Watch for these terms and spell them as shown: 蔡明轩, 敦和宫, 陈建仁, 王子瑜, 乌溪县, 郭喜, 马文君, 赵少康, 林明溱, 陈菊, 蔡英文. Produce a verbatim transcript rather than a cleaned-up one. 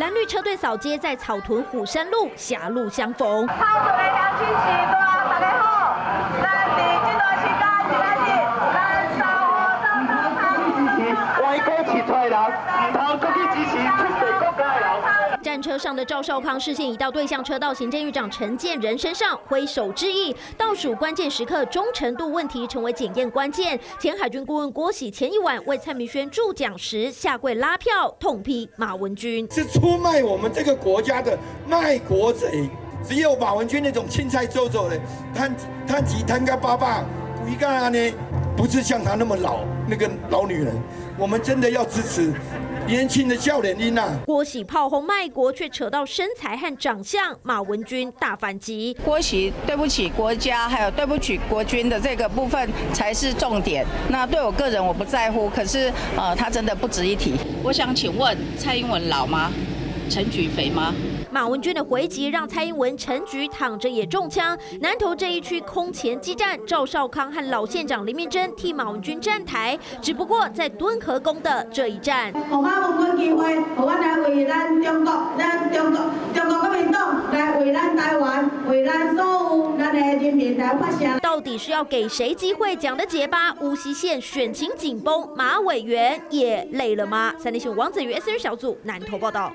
蓝绿车队扫街，在草屯虎山路狭路相逢。 战车上的赵少康视线移到对向车道行政院长陈建仁身上，挥手致意。倒数关键时刻，忠诚度问题成为检验关键。前海军顾问郭喜前一晚为蔡明轩助讲时下跪拉票，痛批马文君是出卖我们这个国家的卖国贼。只有马文君那种青菜做做的，摊摊几摊个爸爸，你看呢？不是像他那么老那个老女人，我们真的要支持。 年轻的笑脸音呐！郭喜炮轰卖国，却扯到身材和长相，马文君大反击。郭喜对不起国家，还有对不起国军的这个部分才是重点。那对我个人我不在乎，可是呃，他真的不值一提。我想请问，蔡英文老吗？陈菊肥吗？ 马文君的回击让蔡英文、陈菊躺着也中枪。南投这一区空前激战，赵少康和老县长林明溱替马文君站台，只不过在敦和宫的这一战。给我们机会，给我们来为咱中国、咱中国、中国国民党来为咱台湾、为咱所有咱的人民来发声。到底是要给谁机会？讲的结巴，乌溪县选情紧绷，马委员也累了吗？三立新闻王子瑜 S 二 小组南投报道。